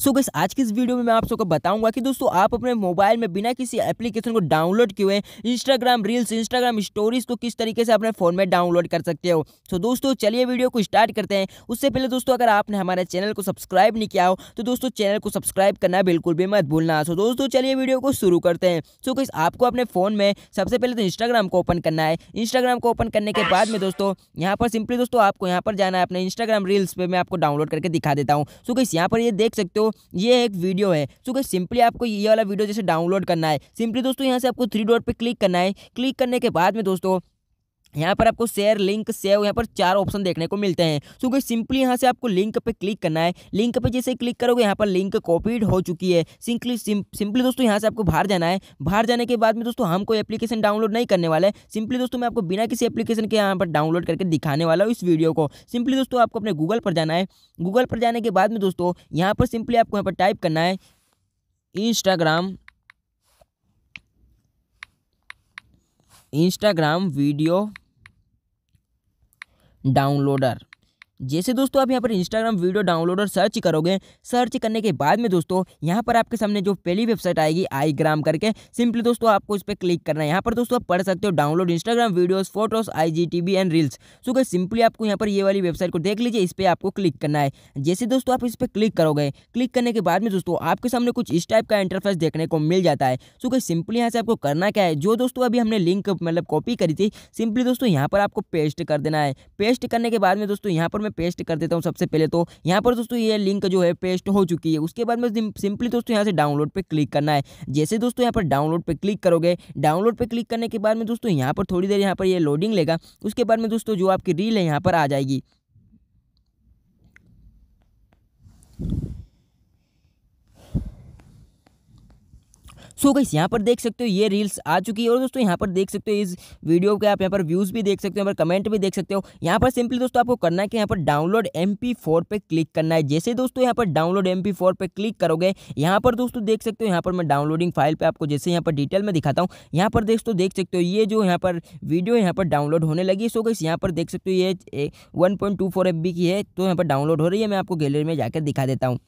So guys आज की इस वीडियो में मैं आप सबको बताऊंगा कि दोस्तों आप अपने मोबाइल में बिना किसी एप्लीकेशन को डाउनलोड किए हुए इंस्टाग्राम रील्स, इंस्टाग्राम स्टोरीज को किस तरीके से अपने फ़ोन में डाउनलोड कर सकते हो। सो दोस्तों चलिए वीडियो को स्टार्ट करते हैं। उससे पहले दोस्तों अगर आपने हमारे चैनल को सब्सक्राइब नहीं किया हो तो दोस्तों चैनल को सब्सक्राइब करना बिल्कुल भी मत भूलना। सो दोस्तों चलिए वीडियो को शुरू करते हैं। सो गाइस आपको अपने फ़ोन में सबसे पहले तो इंस्टाग्राम को ओपन करना है। इंस्टाग्राम को ओपन करने के बाद में दोस्तों यहाँ पर सिंपली दोस्तों आपको यहाँ पर जाना है अपने इंस्टाग्राम रील्स पे। मैं आपको डाउनलोड करके दिखा देता हूँ। सो गाइस यहाँ पर ये देख सकते हो ये एक वीडियो है। सो गाइस सिंपली आपको ये वाला वीडियो जैसे डाउनलोड करना है। सिंपली दोस्तों यहाँ से आपको 3 डॉट पे क्लिक करना है। क्लिक करने के बाद में दोस्तों यहाँ पर आपको शेयर, लिंक, सेव, यहाँ पर 4 ऑप्शन देखने को मिलते हैं। सो गाइस सिंपली यहाँ से आपको लिंक पे क्लिक करना है। लिंक पे जैसे क्लिक करोगे यहाँ पर लिंक कॉपीड हो चुकी है। सिंपली दोस्तों यहाँ से आपको बाहर जाना है। बाहर जाने के बाद में दोस्तों हम कोई एप्लीकेशन डाउनलोड नहीं करने वाला है। सिंपली दोस्तों मैं आपको बिना किसी एप्लीकेशन के यहाँ पर डाउनलोड करके दिखाने वाला हूँ इस वीडियो को। सिंपली दोस्तों आपको अपने गूगल पर जाना है। गूगल पर जाने के बाद में दोस्तों यहाँ पर सिंपली आपको यहाँ पर टाइप करना है इंस्टाग्राम वीडियो डाउनलोडर। जैसे दोस्तों आप यहाँ पर इंस्टाग्राम वीडियो डाउनलोडर सर्च करोगे, सर्च करने के बाद में दोस्तों यहाँ पर आपके सामने जो पहली वेबसाइट आएगी आईग्राम करके, सिंपली दोस्तों आपको इस पर क्लिक करना है। यहाँ पर दोस्तों आप पढ़ सकते हो download Instagram videos, photos, IGTV and reels. So guys simply आपको यहाँ पर ये वाली वेबसाइट को देख लीजिए, इस पर आपको क्लिक करना है। जैसे दोस्तों आप इस पर क्लिक करोगे, क्लिक करने के बाद में दोस्तों आपके सामने कुछ इस टाइप का इंटरफेस देखने को मिल जाता है। सो गाइस सिंपली यहाँ से आपको करना क्या है, जो दोस्तों अभी हमने लिंक मतलब कॉपी करी थी, सिंपली दोस्तों यहाँ पर आपको पेस्ट कर देना है। पेस्ट करने के बाद में दोस्तों यहाँ पर पेस्ट कर देता हूं। सबसे पहले तो यहां पर दोस्तों ये लिंक जो है पेस्ट हो चुकी है। उसके बाद में सिंपली दोस्तों यहां से डाउनलोड पे क्लिक करना है। जैसे दोस्तों यहां पर डाउनलोड पे क्लिक करोगे, डाउनलोड पे क्लिक करने के बाद में दोस्तों यहां पर थोड़ी देर यहां पर ये लोडिंग लेगा। उसके बाद में दोस्तों जो आपकी रील है यहां पर आ जाएगी। सो गाइस यहाँ पर देख सकते हो ये रील्स आ चुकी है। और दोस्तों यहाँ पर देख सकते हो इस वीडियो के आप यहाँ पर व्यूज़ भी देख सकते हो, यहाँ पर कमेंट भी देख सकते हो। यहाँ पर सिंपली दोस्तों आपको करना है कि यहाँ पर डाउनलोड MP4 पे क्लिक करना है। जैसे दोस्तों यहाँ पर डाउनलोड MP4 पे क्लिक करोगे, यहाँ पर दोस्तों देख सकते हो यहाँ पर मैं डाउनलोडिंग फाइल पर आपको जैसे यहाँ पर डिटेल में दिखाता हूँ। यहाँ पर दोस्तों देख सकते हो ये जो यहाँ पर वीडियो यहाँ पर डाउनलोड होने लगी। सो गाइस यहाँ पर देख सकते हो ये 1.24 MB की है, तो यहाँ पर डाउनलोड हो रही है। मैं आपको गैलरी में जाकर दिखा देता हूँ।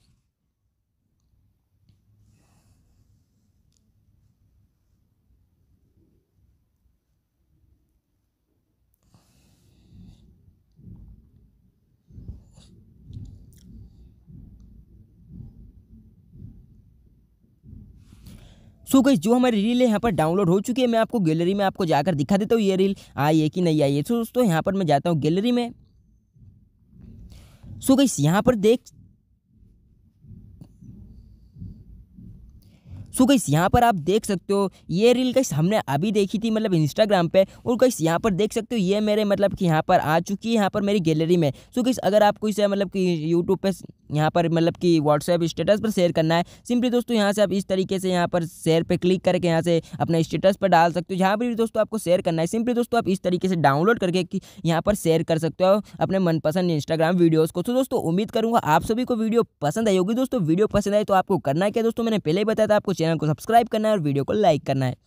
सो गाइस जो हमारी रील है यहाँ पर डाउनलोड हो चुकी है। मैं आपको गैलरी में आपको जाकर दिखा देता हूँ ये रील आई है कि नहीं आई है। तो दोस्तों यहाँ पर मैं जाता हूँ गैलरी में। सो गाइस यहाँ पर आप देख सकते हो ये रील गाइस हमने अभी देखी थी मतलब इंस्टाग्राम पे। और गाइस यहाँ पर देख सकते हो ये मेरे मतलब कि यहाँ पर आ चुकी है यहाँ पर मेरी गैलरी में। सो गाइस अगर आपको इसे मतलब कि यूट्यूब पे यहाँ पर मतलब कि व्हाट्सएप स्टेटस पर शेयर करना है, सिंपली दोस्तों यहाँ से आप इस तरीके से यहाँ पर शेयर पे क्लिक करके यहाँ से अपने स्टेटस पर डाल सकते हो। जहाँ पर भी दोस्तों आपको शेयर करना है, सिंपली दोस्तों आप इस तरीके से डाउनलोड करके यहाँ पर शेयर कर सकते हो अपने मनपसंद इंस्टाग्राम वीडियोज़ को। तो दोस्तों उम्मीद करूँगा आप सभी को वीडियो पसंद आई होगी। दोस्तों वीडियो पसंद आए तो आपको करना क्या दोस्तों, मैंने पहले ही बताया था, आपको चैनल को सब्सक्राइब करना है और वीडियो को लाइक करना है।